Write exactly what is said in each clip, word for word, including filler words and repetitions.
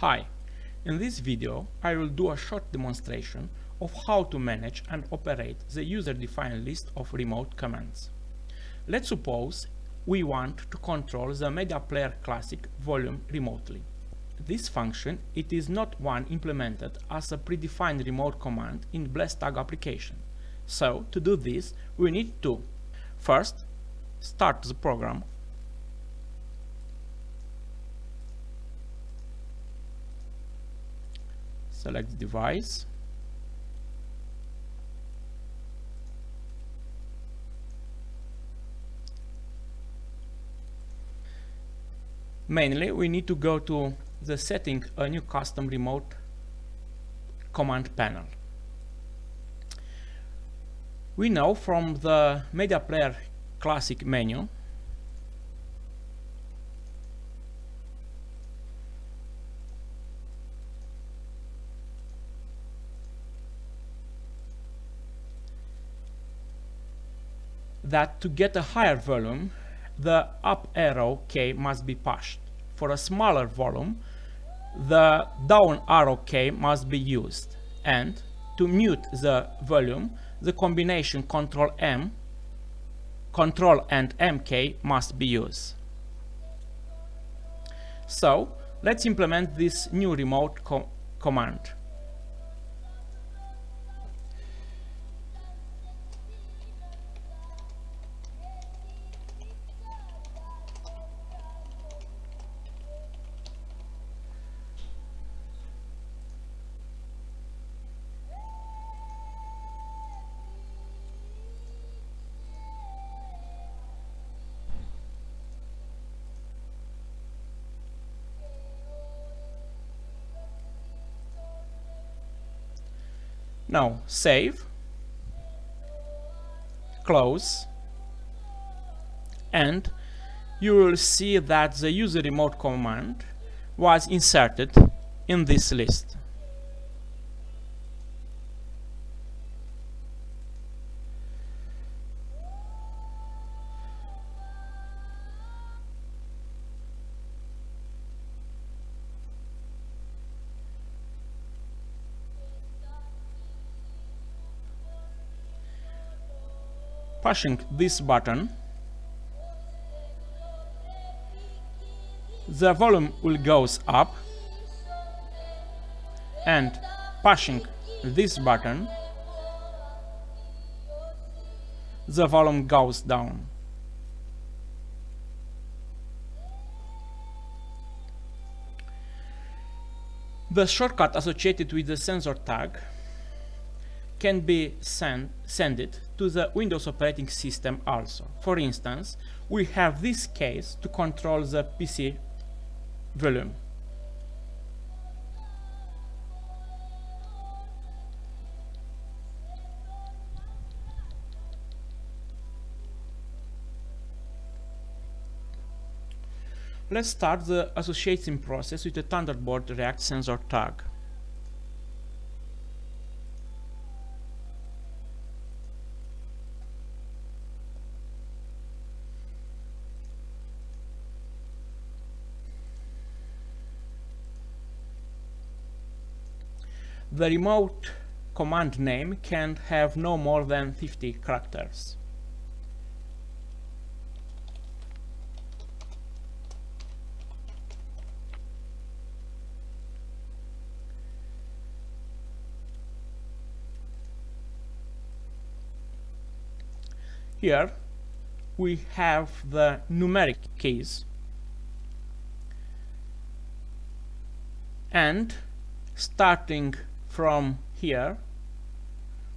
Hi, in this video I will do a short demonstration of how to manage and operate the user-defined list of remote commands. Let's suppose we want to control the Media Player Classic volume remotely. This function, it is not one implemented as a predefined remote command in blessTag application. So to do this, we need to first start the program. Select device, mainly we need to go to the setting a new custom remote command panel. We know from the Media Player Classic menu that to get a higher volume, the up arrow key must be pushed. For a smaller volume, the down arrow key must be used. And to mute the volume, the combination control M, Control and M K must be used. So let's implement this new remote co command. Now save, close, and you will see that the user remote command was inserted in this list. Pushing this button, the volume will goes up, and pushing this button, the volume goes down. The shortcut associated with the sensor tag can be sent send it to the Windows operating system also. For instance, we have this case to control the P C volume. Let's start the association process with the Thunderboard React sensor tag. The remote command name can have no more than fifty characters. Here we have the numeric keys and starting from here,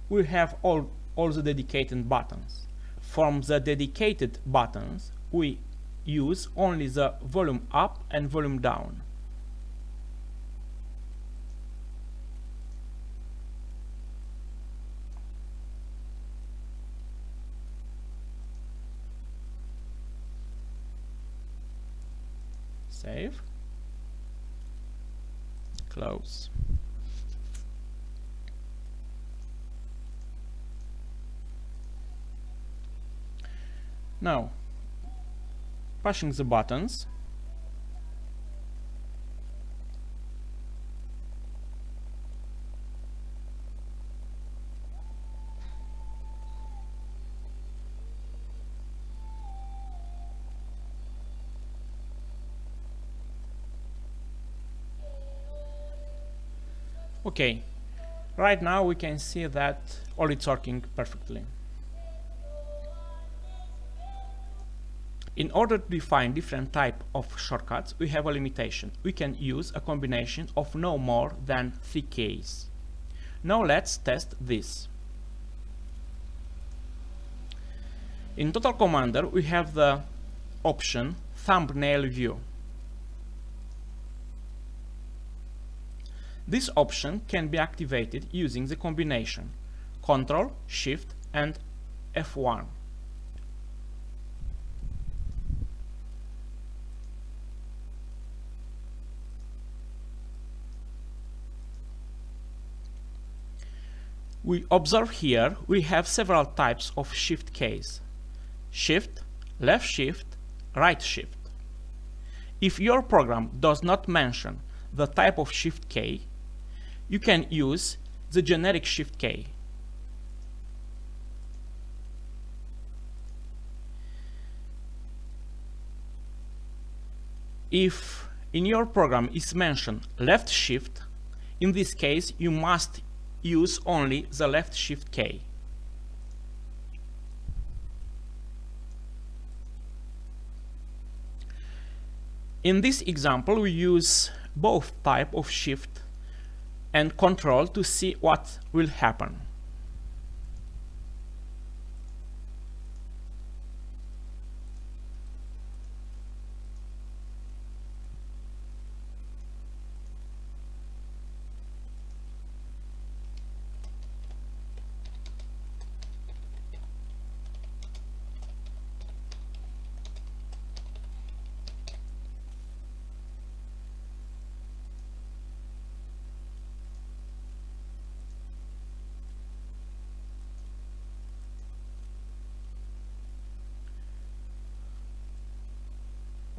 we have all, all the dedicated buttons. From the dedicated buttons, we use only the volume up and volume down. Save. Close. Now, pushing the buttons, Okay, right now we can see that all it's working perfectly. In order to define different type of shortcuts, we have a limitation. We can use a combination of no more than three keys. Now let's test this. In Total Commander, we have the option Thumbnail View. This option can be activated using the combination Ctrl, Shift and F one. We observe here we have several types of shift keys. Shift, left shift, right shift. If your program does not mention the type of shift key, you can use the generic shift key. If in your program is mentioned left shift, in this case you must use only the left shift key. In this example, we use both type of shift and control to see what will happen.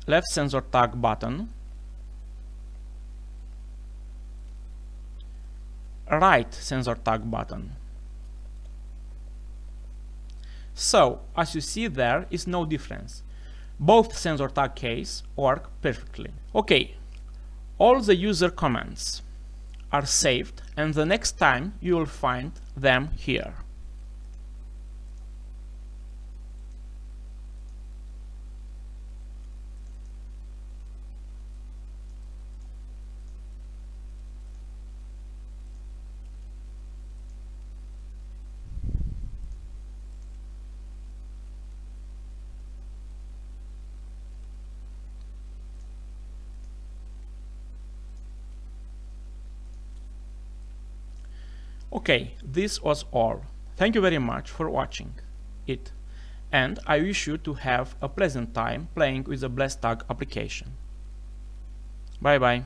Left sensor tag button, right sensor tag button. So, as you see, there is no difference. Both sensor tag keys work perfectly. Okay, all the user commands are saved, and the next time you will find them here. Okay, this was all. Thank you very much for watching it, and I wish you to have a pleasant time playing with the blessTag application. Bye bye.